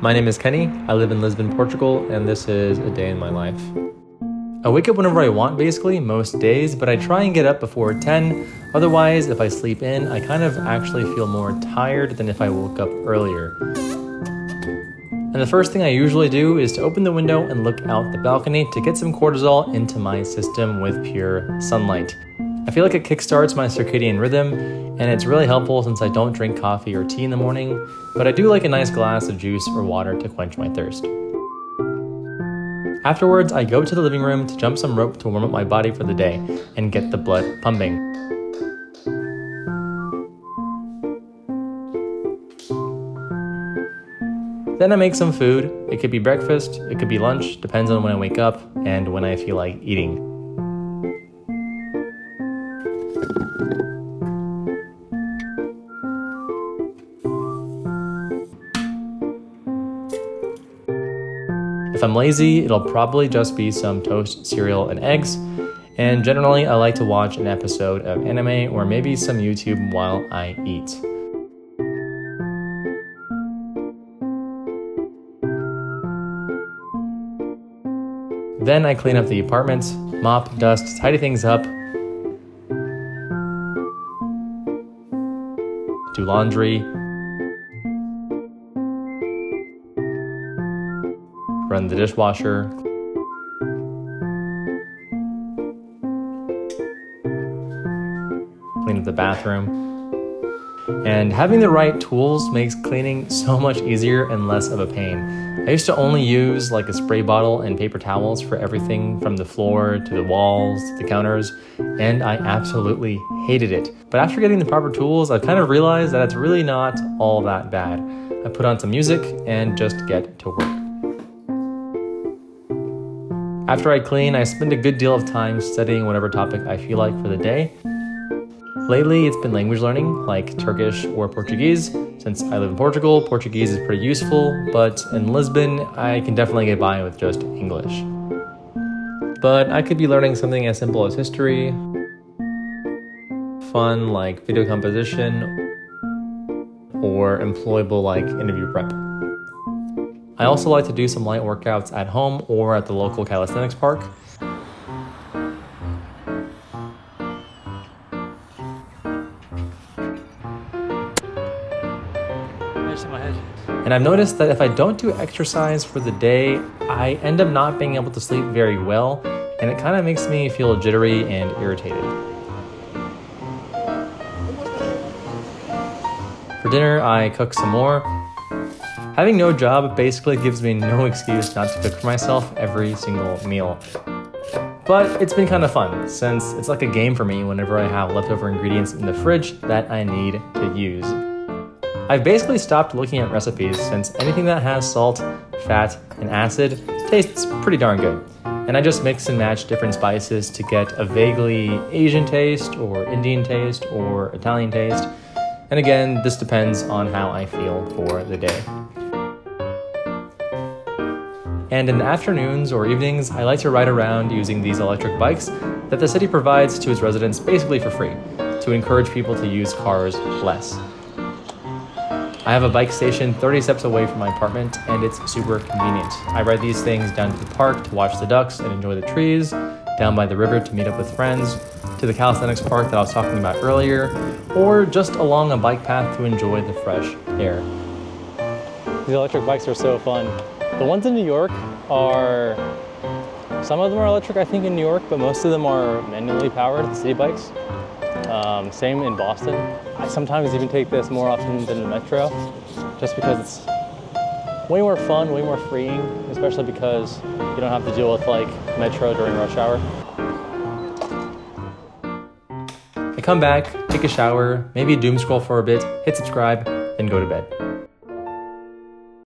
My name is Kenny, I live in Lisbon, Portugal, and this is a day in my life. I wake up whenever I want basically, most days, but I try and get up before 10, otherwise if I sleep in, I kind of actually feel more tired than if I woke up earlier. And the first thing I usually do is to open the window and look out the balcony to get some cortisol into my system with pure sunlight. I feel like it kickstarts my circadian rhythm, and it's really helpful since I don't drink coffee or tea in the morning, but I do like a nice glass of juice or water to quench my thirst. Afterwards, I go to the living room to jump some rope to warm up my body for the day and get the blood pumping. Then I make some food. It could be breakfast, it could be lunch, depends on when I wake up and when I feel like eating. If I'm lazy, it'll probably just be some toast, cereal, and eggs. And generally, I like to watch an episode of anime or maybe some YouTube while I eat. Then I clean up the apartment, mop, dust, tidy things up, do laundry, run the dishwasher, clean up the bathroom. And having the right tools makes cleaning so much easier and less of a pain. I used to only use like a spray bottle and paper towels for everything from the floor to the walls to the counters, and I absolutely hated it. But after getting the proper tools, I've kind of realized that it's really not all that bad. I put on some music and just get to work. After I clean, I spend a good deal of time studying whatever topic I feel like for the day. Lately, it's been language learning, like Turkish or Portuguese. Since I live in Portugal, Portuguese is pretty useful, but in Lisbon, I can definitely get by with just English. But I could be learning something as simple as history, fun like video composition, or employable like interview prep. I also like to do some light workouts at home or at the local calisthenics park. And I've noticed that if I don't do exercise for the day, I end up not being able to sleep very well, and it kind of makes me feel jittery and irritated. For dinner, I cook some more. Having no job basically gives me no excuse not to cook for myself every single meal. But it's been kind of fun, since it's like a game for me whenever I have leftover ingredients in the fridge that I need to use. I've basically stopped looking at recipes, since anything that has salt, fat, and acid tastes pretty darn good. And I just mix and match different spices to get a vaguely Asian taste, or Indian taste, or Italian taste. And again, this depends on how I feel for the day. And in the afternoons or evenings, I like to ride around using these electric bikes that the city provides to its residents basically for free, to encourage people to use cars less. I have a bike station 30 steps away from my apartment, and it's super convenient. I ride these things down to the park to watch the ducks and enjoy the trees, down by the river to meet up with friends, to the calisthenics park that I was talking about earlier, or just along a bike path to enjoy the fresh air. These electric bikes are so fun. The ones in New York are, some of them are electric, I think, in New York, but most of them are manually powered, the city bikes. Same in Boston. I sometimes even take this more often than the metro, just because it's way more fun, way more freeing, especially because you don't have to deal with like metro during rush hour. I come back, take a shower, maybe doom scroll for a bit, hit subscribe, then go to bed.